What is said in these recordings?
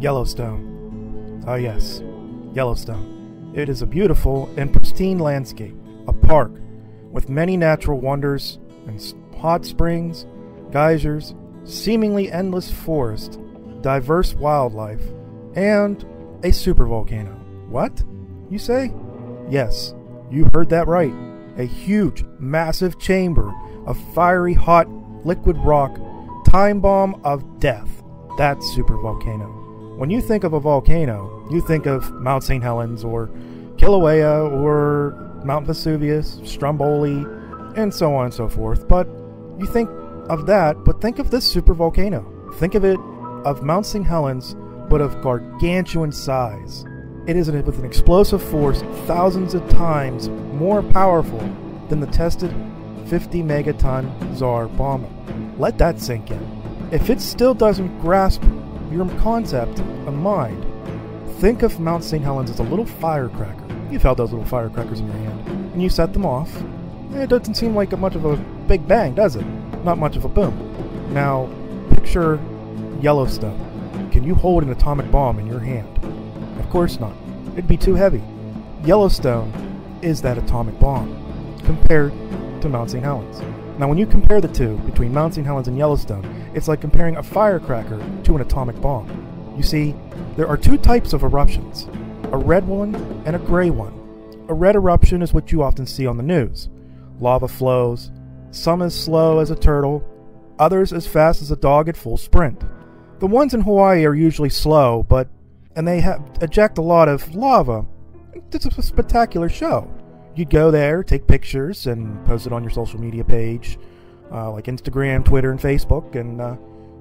Yellowstone. Ah yes, Yellowstone. It is a beautiful and pristine landscape, a park with many natural wonders and hot springs, geysers, seemingly endless forest, diverse wildlife, and a supervolcano. What? You say? Yes, you heard that right. A huge, massive chamber of fiery, hot, liquid rock, time bomb of death. That supervolcano. When you think of a volcano, you think of Mount St. Helens or Kilauea or Mount Vesuvius, Stromboli, and so on and so forth. But you think of that, but think of this supervolcano. Think of it of Mount St. Helens, but of gargantuan size. It is with an explosive force thousands of times more powerful than the tested 50 megaton Tsar bomb. Let that sink in. If it still doesn't grasp your concept of mind, think of Mount St. Helens as a little firecracker. You've held those little firecrackers in your hand, and you set them off. It doesn't seem like much of a big bang, does it? Not much of a boom. Now, picture Yellowstone. Can you hold an atomic bomb in your hand? Of course not. It'd be too heavy. Yellowstone is that atomic bomb compared to Mount St. Helens. Now when you compare the two, between Mount St. Helens and Yellowstone, it's like comparing a firecracker to an atomic bomb. You see, there are two types of eruptions, a red one and a gray one. A red eruption is what you often see on the news. Lava flows, some as slow as a turtle, others as fast as a dog at full sprint. The ones in Hawaii are usually slow, and they eject a lot of lava. It's a spectacular show. You'd go there, take pictures, and post it on your social media page, like Instagram, Twitter, and Facebook, and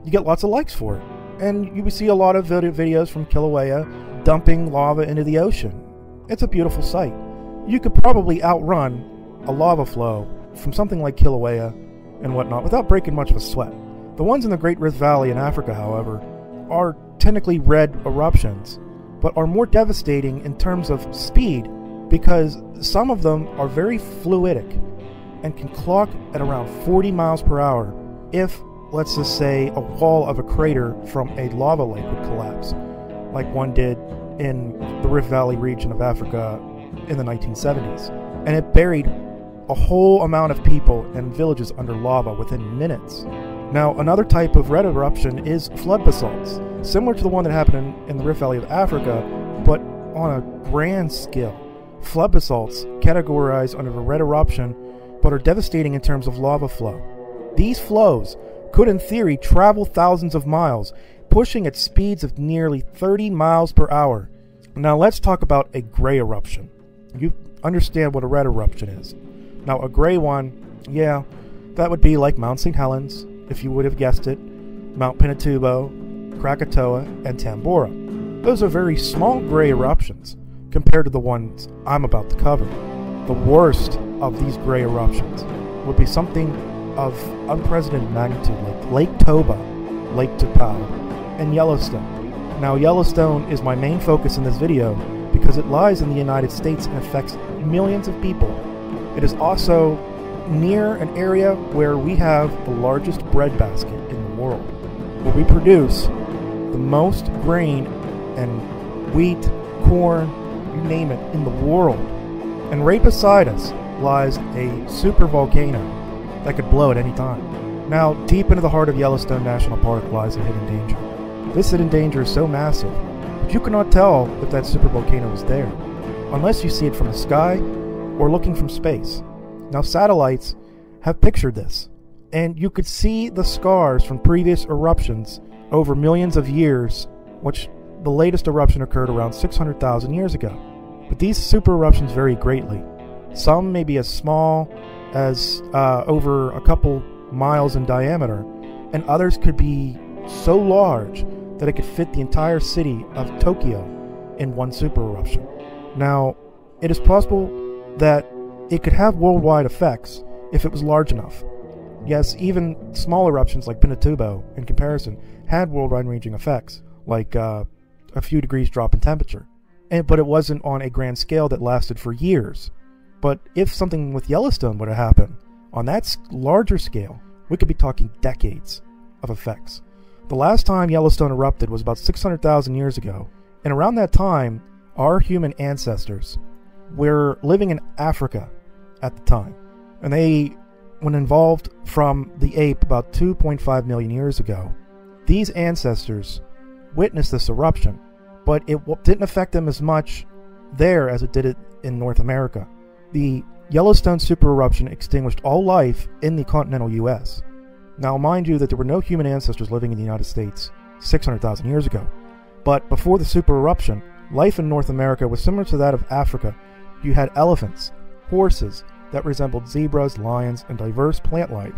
you get lots of likes for it. And you would see a lot of videos from Kilauea dumping lava into the ocean. It's a beautiful sight. You could probably outrun a lava flow from something like Kilauea and whatnot without breaking much of a sweat. The ones in the Great Rift Valley in Africa, however, are technically red eruptions, but are more devastating in terms of speed because some of them are very fluidic and can clock at around 40 miles per hour if, let's just say, a wall of a crater from a lava lake would collapse, like one did in the Rift Valley region of Africa in the 1970s. And it buried a whole amount of people and villages under lava within minutes. Now, another type of red eruption is flood basalts, similar to the one that happened in the Rift Valley of Africa, but on a grand scale. Flood basalts categorize under a red eruption, but are devastating in terms of lava flow. These flows could, in theory, travel thousands of miles, pushing at speeds of nearly 30 miles per hour. Now, let's talk about a gray eruption. You understand what a red eruption is. Now, a gray one, yeah, that would be like Mount St. Helens, if you would have guessed it, Mount Pinatubo, Krakatoa, and Tambora. Those are very small gray eruptions compared to the ones I'm about to cover. The worst of these gray eruptions would be something of unprecedented magnitude like Lake Toba, Lake Taupo, and Yellowstone. Now Yellowstone is my main focus in this video because it lies in the United States and affects millions of people. It is also near an area where we have the largest breadbasket in the world, where we produce the most grain and wheat, corn, you name it, in the world. And right beside us lies a supervolcano that could blow at any time. Now, deep into the heart of Yellowstone National Park lies a hidden danger. This hidden danger is so massive that you cannot tell if that supervolcano is there, unless you see it from the sky or looking from space. Now satellites have pictured this, and you could see the scars from previous eruptions over millions of years, which the latest eruption occurred around 600,000 years ago. But these super eruptions vary greatly. Some may be as small as over a couple miles in diameter, and others could be so large that it could fit the entire city of Tokyo in one super eruption. Now, it is possible that it could have worldwide effects if it was large enough. Yes, even small eruptions like Pinatubo, in comparison, had worldwide-ranging effects, like a few degrees drop in temperature. But it wasn't on a grand scale that lasted for years. But if something with Yellowstone were to happen, on that larger scale, we could be talking decades of effects. The last time Yellowstone erupted was about 600,000 years ago, and around that time, our human ancestors were living in Africa at the time, and they were evolved from the ape about 2.5 million years ago. These ancestors witnessed this eruption, but it didn't affect them as much there as it did it in North America. The Yellowstone supereruption extinguished all life in the continental U.S. Now, mind you that there were no human ancestors living in the United States 600,000 years ago, but before the supereruption, life in North America was similar to that of Africa. You had elephants, horses that resembled zebras, lions, and diverse plant life.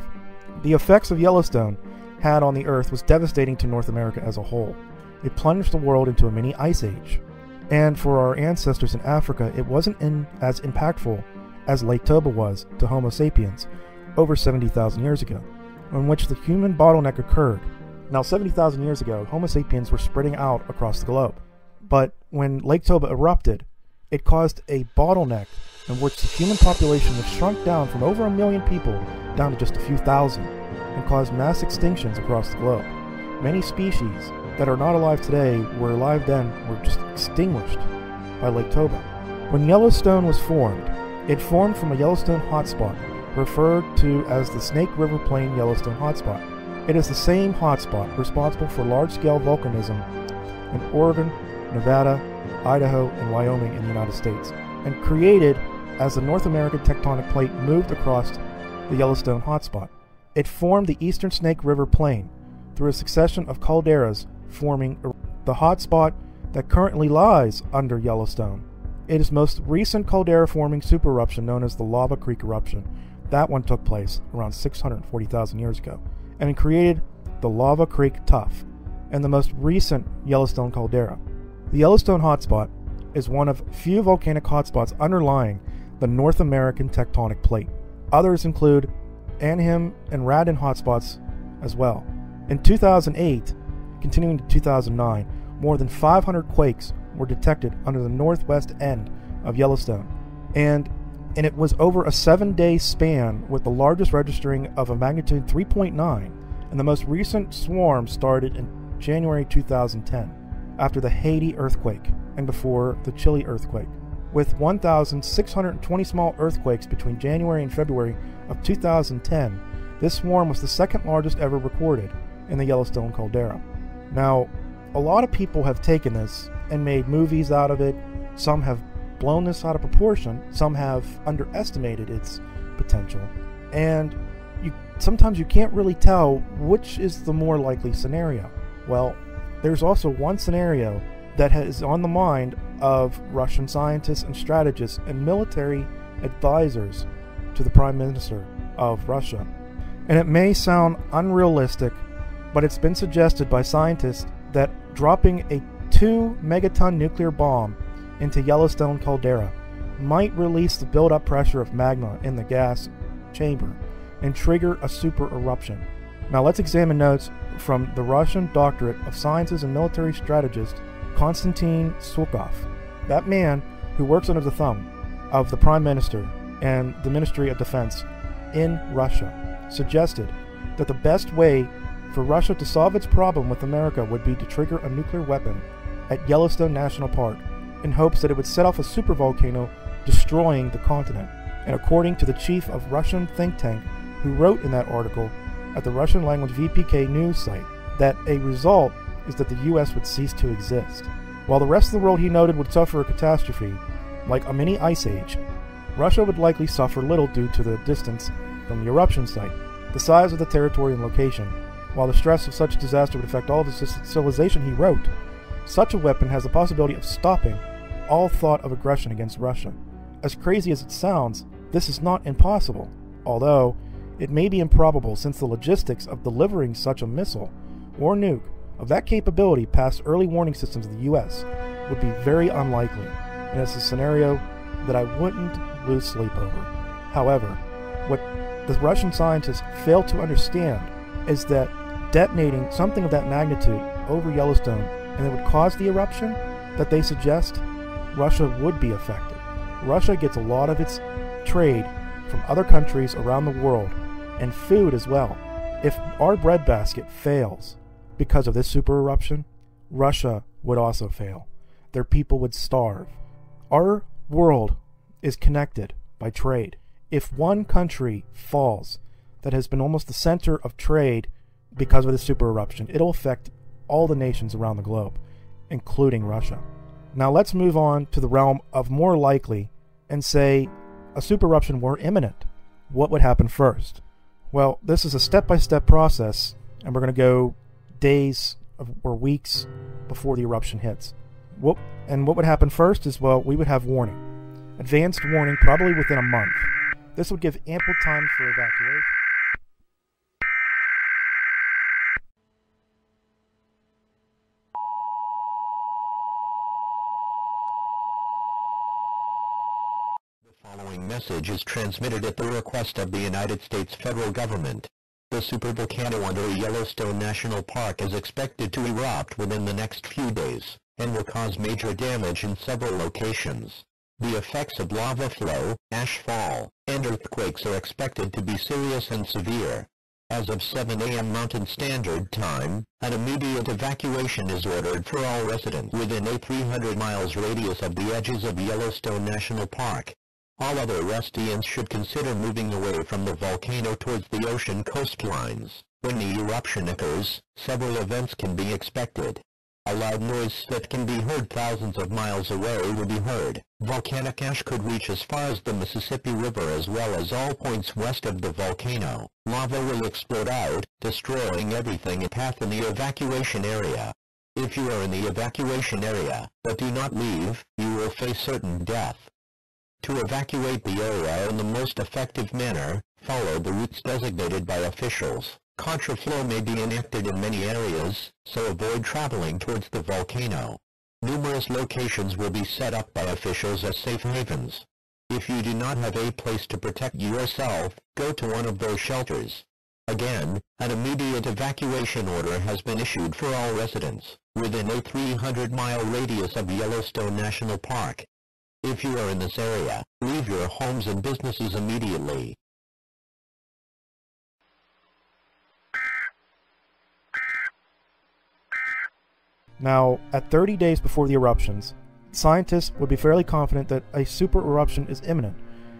The effects of Yellowstone had on the Earth was devastating to North America as a whole. It plunged the world into a mini ice age. And for our ancestors in Africa, it wasn't as impactful as Lake Toba was to Homo sapiens over 70,000 years ago, in which the human bottleneck occurred. Now, 70,000 years ago, Homo sapiens were spreading out across the globe. But when Lake Toba erupted, it caused a bottleneck in which the human population was shrunk down from over 1 million people down to just a few thousand, and caused mass extinctions across the globe. Many species that are not alive today were alive then, were just extinguished by Lake Toba. When Yellowstone was formed, it formed from a Yellowstone hotspot, referred to as the Snake River Plain Yellowstone Hotspot. It is the same hotspot responsible for large-scale volcanism in Oregon, Nevada, Idaho, and Wyoming in the United States, and created as the North American tectonic plate moved across the Yellowstone hotspot. It formed the eastern Snake River Plain through a succession of calderas forming the hotspot that currently lies under Yellowstone. It is most recent caldera-forming supereruption known as the Lava Creek eruption. That one took place around 640,000 years ago, and it created the Lava Creek Tuff and the most recent Yellowstone caldera. The Yellowstone hotspot is one of few volcanic hotspots underlying the North American tectonic plate. Others include Anaheim and Radon hotspots as well. In 2008, continuing to 2009, more than 500 quakes were detected under the northwest end of Yellowstone, and it was over a 7-day span, with the largest registering of a magnitude 3.9, and the most recent swarm started in January 2010. After the Haiti earthquake and before the Chile earthquake, with 1,620 small earthquakes between January and February of 2010, this swarm was the second largest ever recorded in the Yellowstone caldera. Now, a lot of people have taken this and made movies out of it. Some have blown this out of proportion, some have underestimated its potential, and sometimes you can't really tell which is the more likely scenario. Well, there's also one scenario that is on the mind of Russian scientists and strategists and military advisors to the Prime Minister of Russia. And it may sound unrealistic, but it's been suggested by scientists that dropping a 2-megaton nuclear bomb into Yellowstone caldera might release the buildup pressure of magma in the gas chamber and trigger a super eruption. Now let's examine notes from the Russian Doctorate of Sciences and military strategist Konstantin Surkov, that man who works under the thumb of the Prime Minister and the Ministry of Defense in Russia, suggested that the best way for Russia to solve its problem with America would be to trigger a nuclear weapon at Yellowstone National Park in hopes that it would set off a supervolcano, destroying the continent. And according to the chief of Russian think tank who wrote in that article at the Russian language VPK news site, that a result is that the US would cease to exist, while the rest of the world, he noted, would suffer a catastrophe like a mini ice age. Russia would likely suffer little due to the distance from the eruption site, the size of the territory and location, while the stress of such disaster would affect all of the civilization, he wrote. Such a weapon has the possibility of stopping all thought of aggression against Russia. As crazy as it sounds, this is not impossible, although it may be improbable, since the logistics of delivering such a missile or nuke of that capability past early warning systems of the US would be very unlikely, and it's a scenario that I wouldn't lose sleep over. However, what the Russian scientists fail to understand is that detonating something of that magnitude over Yellowstone, and it would cause the eruption that they suggest, Russia would be affected. Russia gets a lot of its trade from other countries around the world, and food as well. If our breadbasket fails, because of this super eruption, Russia would also fail. Their people would starve. Our world is connected by trade. If one country falls that has been almost the center of trade because of the super eruption, it'll affect all the nations around the globe, including Russia. Now let's move on to the realm of more likely and say a super eruption were imminent. What would happen first? Well, this is a step-by-step process, and we're going to go days or weeks before the eruption hits. And what would happen first is, well, we would have warning. Advanced warning, probably within a month. This would give ample time for evacuation. The following message is transmitted at the request of the United States federal government. The supervolcano under Yellowstone National Park is expected to erupt within the next few days, and will cause major damage in several locations. The effects of lava flow, ash fall, and earthquakes are expected to be serious and severe. As of 7 a.m. Mountain Standard Time, an immediate evacuation is ordered for all residents within a 300 miles radius of the edges of Yellowstone National Park. All other Rustians should consider moving away from the volcano towards the ocean coastlines. When the eruption occurs, several events can be expected. A loud noise that can be heard thousands of miles away will be heard. Volcanic ash could reach as far as the Mississippi River as well as all points west of the volcano. Lava will explode out, destroying everything in path in the evacuation area. If you are in the evacuation area, but do not leave, you will face certain death. To evacuate the area in the most effective manner, follow the routes designated by officials. Contraflow may be enacted in many areas, so avoid traveling towards the volcano. Numerous locations will be set up by officials as safe havens. If you do not have a place to protect yourself, go to one of those shelters. Again, an immediate evacuation order has been issued for all residents within a 300-mile radius of Yellowstone National Park. If you are in this area, leave your homes and businesses immediately. Now, at 30 days before the eruptions, scientists would be fairly confident that a super eruption is imminent,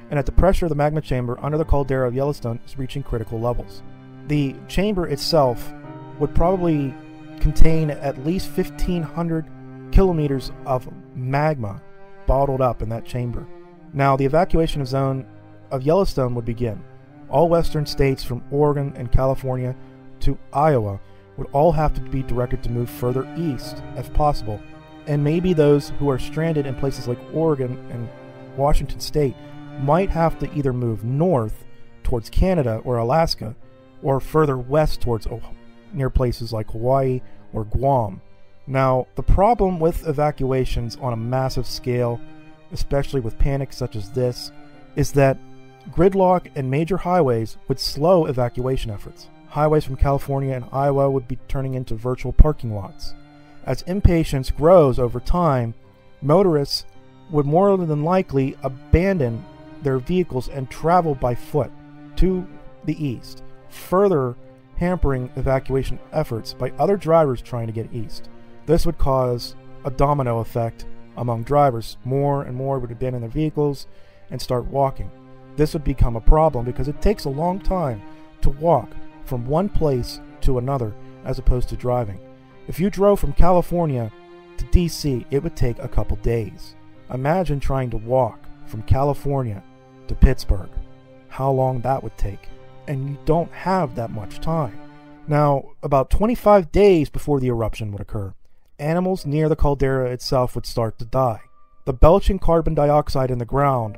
and that the pressure of the magma chamber under the caldera of Yellowstone is reaching critical levels. The chamber itself would probably contain at least 1,500 kilometers of magma bottled up in that chamber. Now, the evacuation zone of Yellowstone would begin. All western states from Oregon and California to Iowa would all have to be directed to move further east if possible, and maybe those who are stranded in places like Oregon and Washington state might have to either move north towards Canada or Alaska, or further west towards near places like Hawaii or Guam. Now, the problem with evacuations on a massive scale, especially with panics such as this, is that gridlock and major highways would slow evacuation efforts. Highways from California and Iowa would be turning into virtual parking lots. As impatience grows over time, motorists would more than likely abandon their vehicles and travel by foot to the east, further hampering evacuation efforts by other drivers trying to get east. This would cause a domino effect among drivers. More and more would abandon their vehicles and start walking. This would become a problem because it takes a long time to walk from one place to another as opposed to driving. If you drove from California to DC, it would take a couple days. Imagine trying to walk from California to Pittsburgh, how long that would take, and you don't have that much time. Now, about 25 days before the eruption would occur, animals near the caldera itself would start to die. The belching carbon dioxide in the ground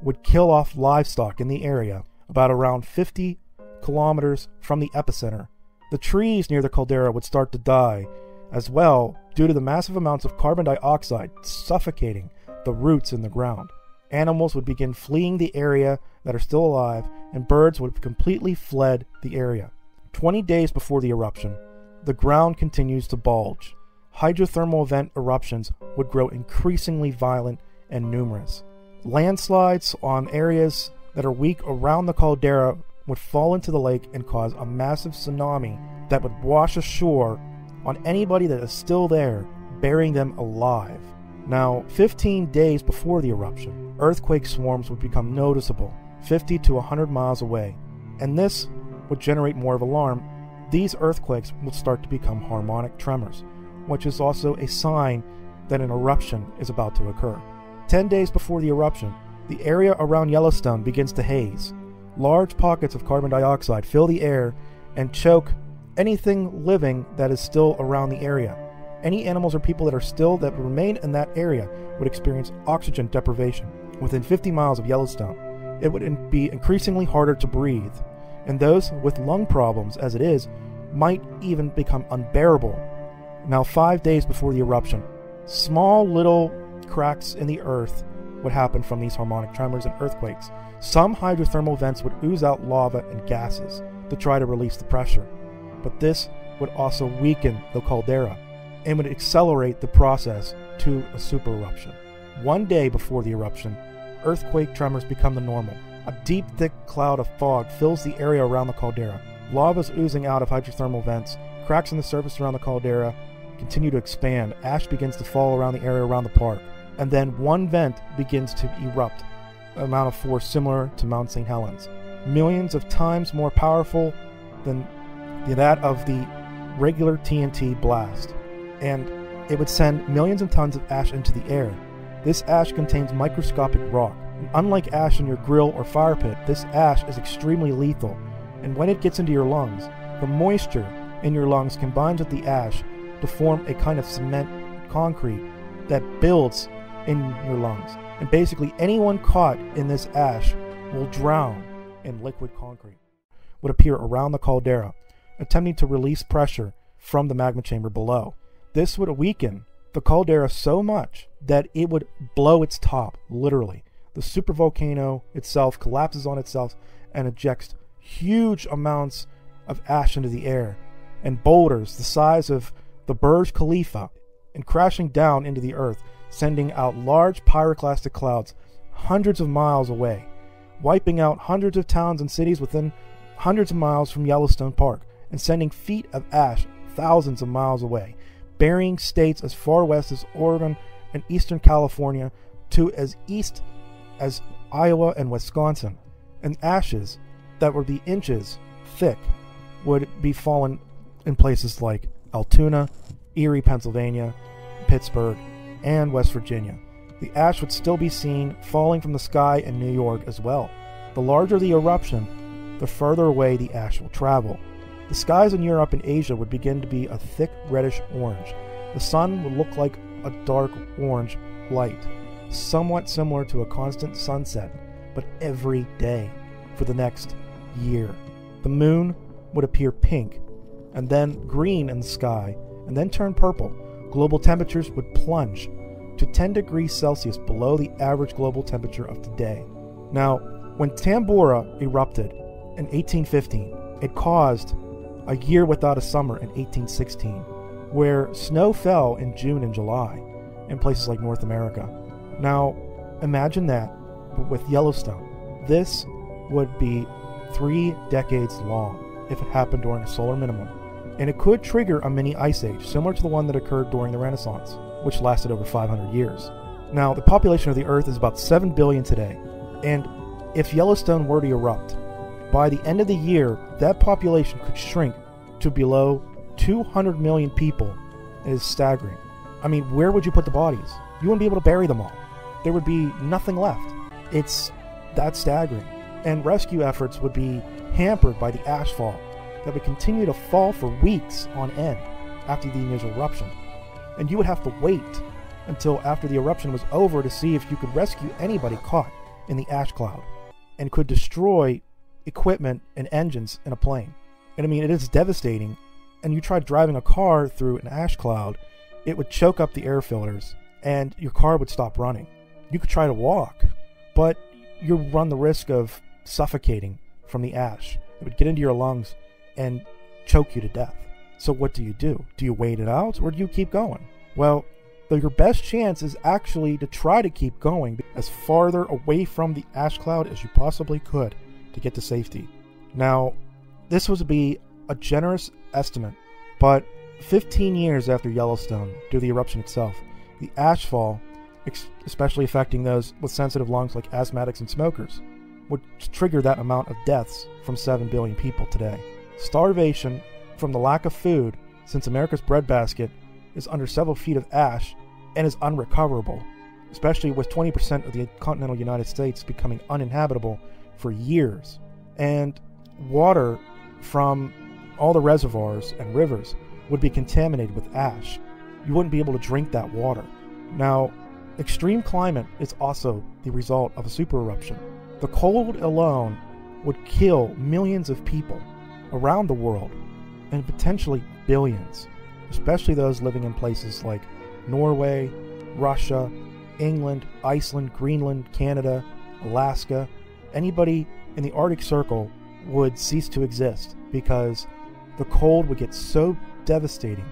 would kill off livestock in the area about around 50 kilometers from the epicenter. The trees near the caldera would start to die as well due to the massive amounts of carbon dioxide suffocating the roots in the ground. Animals would begin fleeing the area that are still alive, and birds would have completely fled the area. 20 days before the eruption, the ground continues to bulge. Hydrothermal vent eruptions would grow increasingly violent and numerous. Landslides on areas that are weak around the caldera would fall into the lake and cause a massive tsunami that would wash ashore on anybody that is still there, burying them alive. Now, 15 days before the eruption, earthquake swarms would become noticeable, 50 to 100 miles away, and this would generate more of alarm. These earthquakes would start to become harmonic tremors, which is also a sign that an eruption is about to occur. 10 days before the eruption, the area around Yellowstone begins to haze. Large pockets of carbon dioxide fill the air and choke anything living that is still around the area. Any animals or people that remain in that area would experience oxygen deprivation. Within 50 miles of Yellowstone, it would be increasingly harder to breathe, and those with lung problems, as it is, might even become unbearable. Now, 5 days before the eruption, small little cracks in the earth would happen from these harmonic tremors and earthquakes. Some hydrothermal vents would ooze out lava and gases to try to release the pressure, but this would also weaken the caldera and would accelerate the process to a super eruption. 1 day before the eruption, earthquake tremors become the normal. A deep, thick cloud of fog fills the area around the caldera. Lava is oozing out of hydrothermal vents. Cracks in the surface around the caldera continue to expand. Ash begins to fall around the area around the park. And then one vent begins to erupt, an amount of force similar to Mount St. Helens. Millions of times more powerful than that of the regular TNT blast. And it would send millions of tons of ash into the air. This ash contains microscopic rock. Unlike ash in your grill or fire pit, this ash is extremely lethal, and when it gets into your lungs, the moisture in your lungs combines with the ash to form a kind of cement concrete that builds in your lungs. And basically anyone caught in this ash will drown in liquid concrete. Would appear around the caldera, attempting to release pressure from the magma chamber below. This would weaken the caldera so much that it would blow its top, literally. The supervolcano itself collapses on itself and ejects huge amounts of ash into the air, and boulders the size of the Burj Khalifa, and crashing down into the earth, sending out large pyroclastic clouds hundreds of miles away, wiping out hundreds of towns and cities within hundreds of miles from Yellowstone Park, and sending feet of ash thousands of miles away, burying states as far west as Oregon and eastern California to as east as Iowa and Wisconsin, and ashes that would be inches thick would be fallen in places like Altoona, Erie, Pennsylvania, Pittsburgh, and West Virginia. The ash would still be seen falling from the sky in New York as well. The larger the eruption, the further away the ash will travel. The skies in Europe and Asia would begin to be a thick reddish orange. The sun would look like a dark orange light, somewhat similar to a constant sunset, but every day for the next year. The moon would appear pink, and then green in the sky, and then turn purple. Global temperatures would plunge to 10 degrees Celsius below the average global temperature of today. Now, when Tambora erupted in 1815, it caused a year without a summer in 1816, where snow fell in June and July in places like North America. Now, imagine that, but with Yellowstone. This would be 3 decades long if it happened during a solar minimum, and it could trigger a mini ice age, similar to the one that occurred during the Renaissance, which lasted over 500 years. Now, the population of the Earth is about 7 billion today, and if Yellowstone were to erupt, by the end of the year, that population could shrink to below 200 million people. It is staggering. I mean, where would you put the bodies? You wouldn't be able to bury them all. There would be nothing left. It's that staggering. And rescue efforts would be hampered by the ash fall that would continue to fall for weeks on end after the initial eruption. And you would have to wait until after the eruption was over to see if you could rescue anybody caught in the ash cloud, and could destroy equipment and engines in a plane. And I mean, it is devastating. And you try driving a car through an ash cloud, it would choke up the air filters, and your car would stop running. You could try to walk, but you run the risk of suffocating from the ash. It would get into your lungs and choke you to death. So what do you do? Do you wait it out, or do you keep going? Well, your best chance is actually to try to keep going as farther away from the ash cloud as you possibly could to get to safety. Now, this would be a generous estimate, but 15 years after Yellowstone, due to the eruption itself, the ash fall, especially affecting those with sensitive lungs like asthmatics and smokers, would trigger that amount of deaths from 7 billion people today. Starvation from the lack of food, since America's breadbasket is under several feet of ash and is unrecoverable, especially with 20% of the continental United States becoming uninhabitable for years, and water from all the reservoirs and rivers would be contaminated with ash. You wouldn't be able to drink that water. Now, extreme climate is also the result of a super eruption. The cold alone would kill millions of people around the world, and potentially billions, especially those living in places like Norway, Russia, England, Iceland, Greenland, Canada, Alaska. Anybody in the Arctic Circle would cease to exist because the cold would get so devastating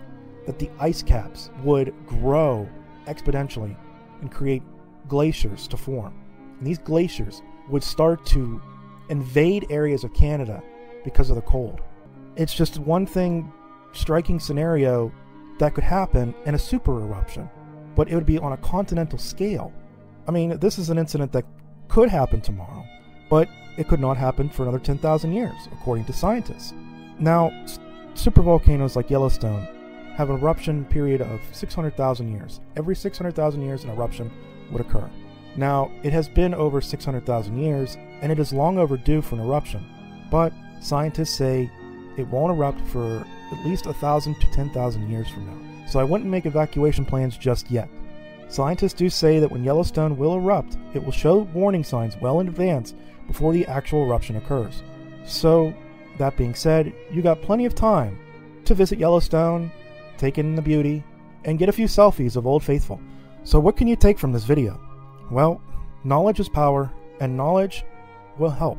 that the ice caps would grow exponentially and create glaciers to form. And these glaciers would start to invade areas of Canada because of the cold. It's just one thing, striking scenario that could happen in a super eruption, but it would be on a continental scale. I mean, this is an incident that could happen tomorrow, but it could not happen for another 10,000 years, according to scientists. Now, supervolcanoes like Yellowstone have an eruption period of 600,000 years. Every 600,000 years, an eruption would occur. Now, it has been over 600,000 years, and it is long overdue for an eruption, but scientists say it won't erupt for at least 1,000 to 10,000 years from now. So I wouldn't make evacuation plans just yet. Scientists do say that when Yellowstone will erupt, it will show warning signs well in advance before the actual eruption occurs. So, that being said, you got plenty of time to visit Yellowstone, take in the beauty, and get a few selfies of Old Faithful. So what can you take from this video? Well, knowledge is power, and knowledge will help.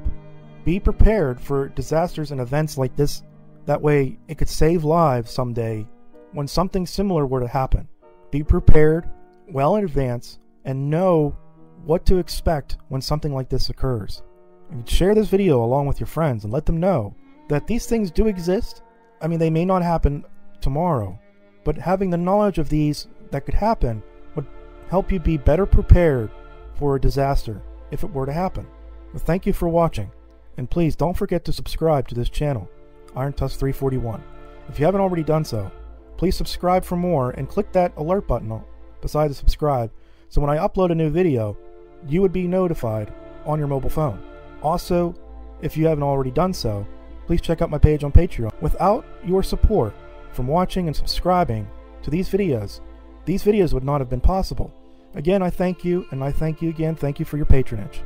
Be prepared for disasters and events like this. That way, it could save lives someday when something similar were to happen. Be prepared well in advance and know what to expect when something like this occurs. And share this video along with your friends and let them know that these things do exist. I mean, they may not happen tomorrow, but having the knowledge of these that could happen would help you be better prepared for a disaster if it were to happen. Well, thank you for watching, and please don't forget to subscribe to this channel, IronTusk341. If you haven't already done so, please subscribe for more and click that alert button beside the subscribe so when I upload a new video, you would be notified on your mobile phone. Also, if you haven't already done so, please check out my page on Patreon. Without your support from watching and subscribing to these videos would not have been possible. Again, I thank you, and I thank you again. Thank you for your patronage.